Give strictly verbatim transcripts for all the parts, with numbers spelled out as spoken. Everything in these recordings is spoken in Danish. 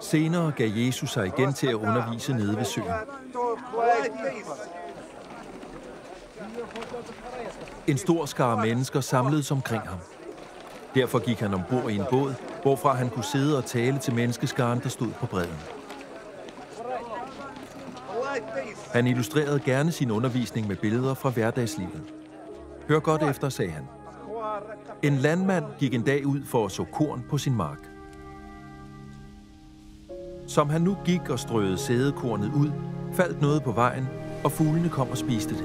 Senere gav Jesus sig igen til at undervise nede ved søen. En stor skare mennesker samledes omkring ham. Derfor gik han ombord i en båd, hvorfra han kunne sidde og tale til menneskeskaren, der stod på bredden. Han illustrerede gerne sin undervisning med billeder fra hverdagslivet. Hør godt efter, sagde han. En landmand gik en dag ud for at så korn på sin mark. Som han nu gik og strøede sædekornet ud, faldt noget på vejen, og fuglene kom og spiste det.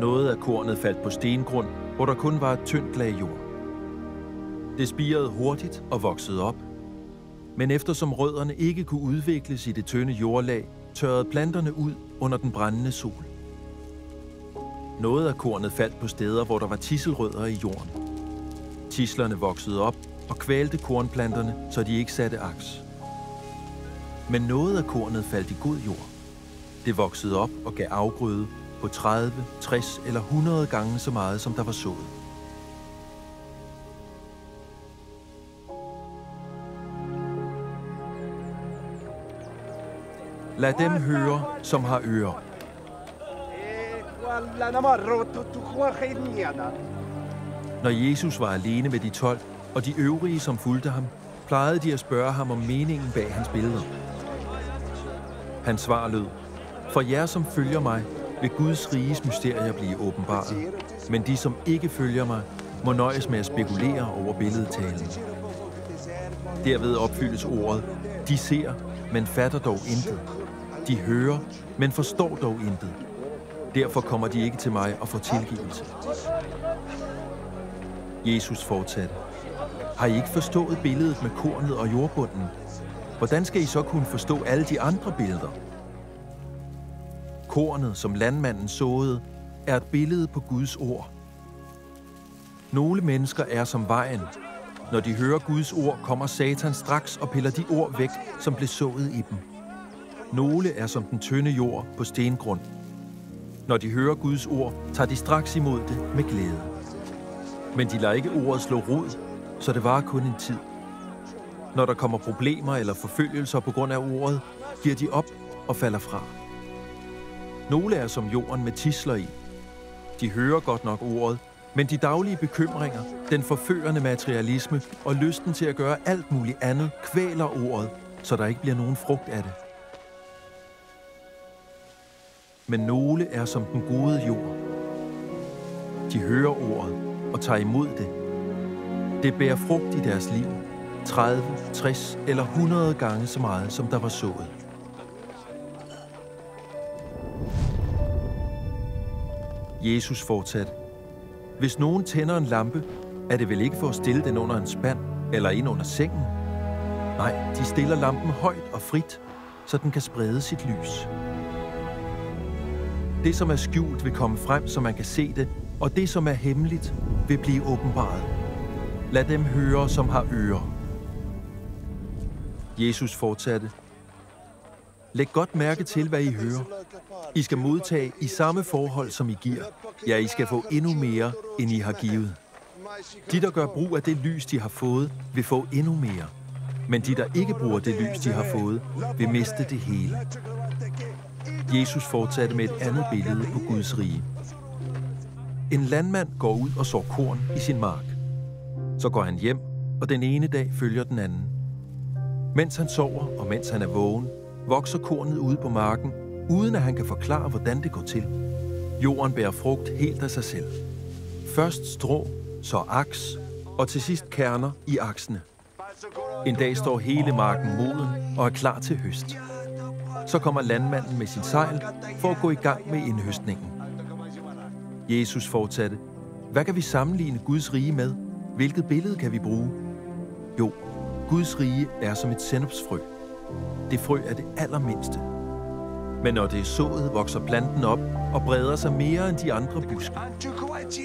Noget af kornet faldt på stengrund, hvor der kun var et tyndt lag jord. Det spirede hurtigt og voksede op. Men eftersom rødderne ikke kunne udvikles i det tynde jordlag, tørrede planterne ud under den brændende sol. Noget af kornet faldt på steder, hvor der var tidselrødder i jorden. Tidslerne voksede op og kvalte kornplanterne, så de ikke satte aks. Men noget af kornet faldt i god jord. Det voksede op og gav afgrøde på tredive, tres eller hundrede gange så meget, som der var sået. Lad dem høre, som har ører. Når Jesus var alene med de tolv og de øvrige, som fulgte ham, plejede de at spørge ham om meningen bag hans billeder. Hans svar lød: For jer, som følger mig, vil Guds riges mysterier blive åbenbaret, men de, som ikke følger mig, må nøjes med at spekulere over billedtalen. Derved opfyldes ordet: De ser, men fatter dog intet. De hører, men forstår dog intet. Derfor kommer de ikke til mig og får tilgivelse. Jesus fortsatte: Har I ikke forstået billedet med kornet og jordbunden? Hvordan skal I så kunne forstå alle de andre billeder? Kornet, som landmanden såede, er et billede på Guds ord. Nogle mennesker er som vejen. Når de hører Guds ord, kommer Satan straks og piller de ord væk, som blev sået i dem. Nogle er som den tynde jord på stengrund. Når de hører Guds ord, tager de straks imod det med glæde. Men de lader ikke ordet slå rod, så det varer kun en tid. Når der kommer problemer eller forfølgelser på grund af ordet, giver de op og falder fra. Nogle er som jorden med tidsler i. De hører godt nok ordet, men de daglige bekymringer, den forførende materialisme og lysten til at gøre alt muligt andet kvæler ordet, så der ikke bliver nogen frugt af det. Men nogle er som den gode jord. De hører ordet og tager imod det. Det bærer frugt i deres liv, tredive, tres eller hundrede gange så meget, som der var sået. Jesus fortsatte: Hvis nogen tænder en lampe, er det vel ikke for at stille den under en spand eller ind under sengen? Nej, de stiller lampen højt og frit, så den kan sprede sit lys. Det, som er skjult, vil komme frem, så man kan se det, og det, som er hemmeligt, vil blive åbenbaret. Lad dem høre, som har ører. Jesus fortsatte: Læg godt mærke til, hvad I hører. I skal modtage i samme forhold, som I giver. Ja, I skal få endnu mere, end I har givet. De, der gør brug af det lys, de har fået, vil få endnu mere. Men de, der ikke bruger det lys, de har fået, vil miste det hele. Jesus fortsatte med et andet billede på Guds rige. En landmand går ud og sår korn i sin mark. Så går han hjem, og den ene dag følger den anden. Mens han sover, og mens han er vågen, vokser kornet ude på marken, uden at han kan forklare, hvordan det går til. Jorden bærer frugt helt af sig selv. Først strå, så aks, og til sidst kerner i aksene. En dag står hele marken moden og er klar til høst. Så kommer landmanden med sin sejl for at gå i gang med indhøstningen. Jesus fortsatte: Hvad kan vi sammenligne Guds rige med? Hvilket billede kan vi bruge? Jo, Guds rige er som et sennepsfrø. Det frø er det allermindste. Men når det er sået, vokser planten op og breder sig mere end de andre buske.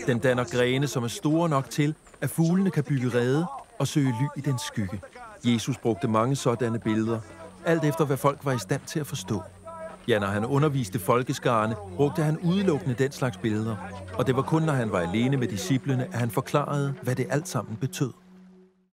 Den danner grene, som er store nok til, at fuglene kan bygge rede og søge ly i dens skygge. Jesus brugte mange sådanne billeder, alt efter hvad folk var i stand til at forstå. Ja, når han underviste folkeskarerne, brugte han udelukkende den slags billeder. Og det var kun, når han var alene med disciplene, at han forklarede, hvad det alt sammen betød.